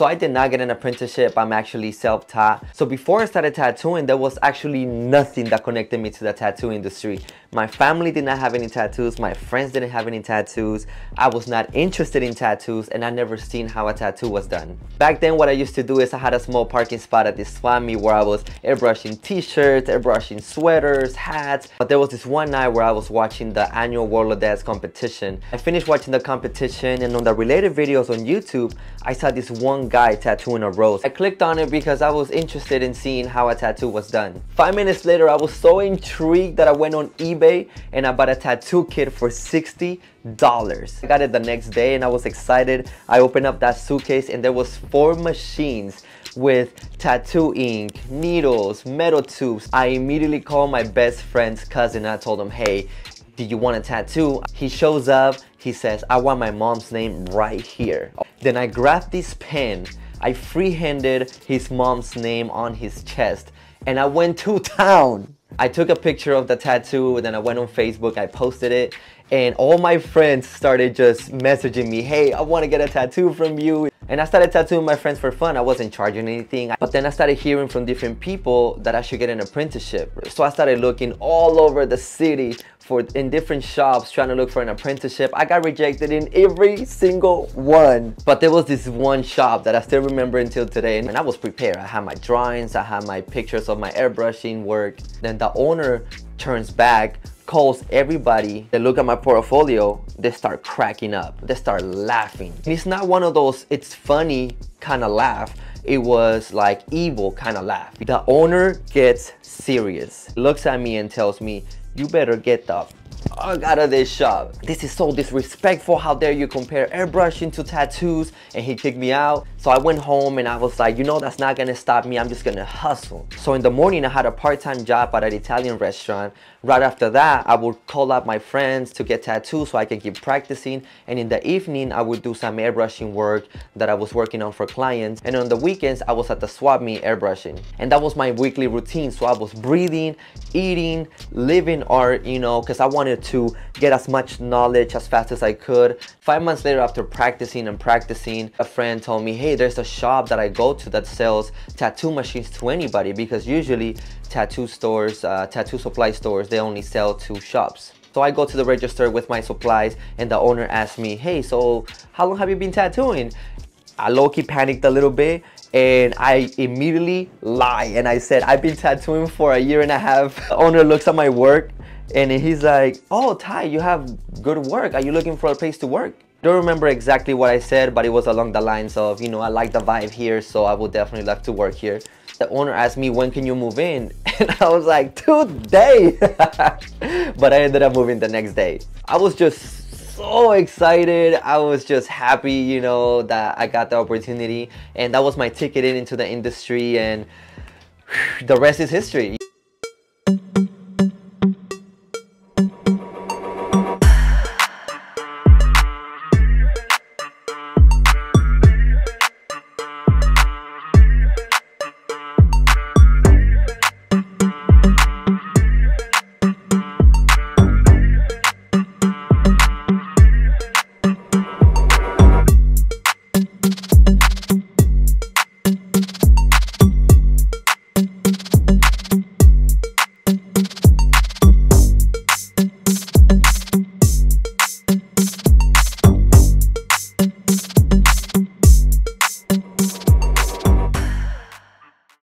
So I did not get an apprenticeship. I'm actually self-taught. So before I started tattooing, there was actually nothing that connected me to the tattoo industry. My family did not have any tattoos. My friends didn't have any tattoos. I was not interested in tattoos, and I never seen how a tattoo was done. Back then, what I used to do is I had a small parking spot at this swap meet where I was airbrushing t-shirts, airbrushing sweaters, hats. But there was this one night where I was watching the annual World of Dance competition. I finished watching the competition, and on the related videos on YouTube, I saw this one guy tattooing a rose. I clicked on it because I was interested in seeing how a tattoo was done. 5 minutes later, I was so intrigued that I went on eBay and I bought a tattoo kit for $60. I got it the next day and I was excited. I opened up that suitcase and there was 4 machines with tattoo ink, needles, metal tubes. I immediately called my best friend's cousin and I told him, hey, do you want a tattoo? He shows up, he says, I want my mom's name right here. Then I grabbed this pen, I freehanded his mom's name on his chest, and I went to town. I took a picture of the tattoo, and then I went on Facebook, I posted it, and all my friends started just messaging me, hey, I want to get a tattoo from you. And I started tattooing my friends for fun. I wasn't charging anything. But then I started hearing from different people that I should get an apprenticeship. So I started looking all over the city in different shops, trying to look for an apprenticeship. I got rejected in every single one. But there was this one shop that I still remember until today. And I was prepared. I had my drawings. I had my pictures of my airbrushing work. Then the owner turns back, calls everybody. They look at my portfolio, they start cracking up, they start laughing. And it's not one of those it's funny kind of laugh, it was like evil kind of laugh. The owner gets serious, looks at me and tells me, you better get the fuck out of this shop. This is so disrespectful. How dare you compare airbrushing to tattoos? And he kicked me out. So I went home and I was like, you know, that's not gonna stop me. I'm just gonna hustle. So in the morning, I had a part-time job at an Italian restaurant. Right after that, I would call up my friends to get tattoos so I could keep practicing. And in the evening, I would do some airbrushing work that I was working on for clients. And on the weekends, I was at the swap meet airbrushing. And that was my weekly routine. So I was breathing, eating, living art, you know, because I wanted to get as much knowledge as fast as I could. 5 months later, after practicing and practicing, a friend told me, hey, there's a shop that I go to that sells tattoo machines to anybody, because usually tattoo stores, tattoo supply stores, they only sell to shops. So I go to the register with my supplies and the owner asks me, hey, so how long have you been tattooing? I low-key panicked a little bit and I immediately lie and I said, I've been tattooing for 1.5 years. The owner looks at my work and he's like, oh, Ty, you have good work. Are you looking for a place to work? I don't remember exactly what I said, but it was along the lines of, you know, I like the vibe here, so I would definitely love to work here. The owner asked me, when can you move in? And I was like, today. But I ended up moving the next day. I was just so excited. I was just happy, you know, that I got the opportunity. And that was my ticket into the industry, and the rest is history.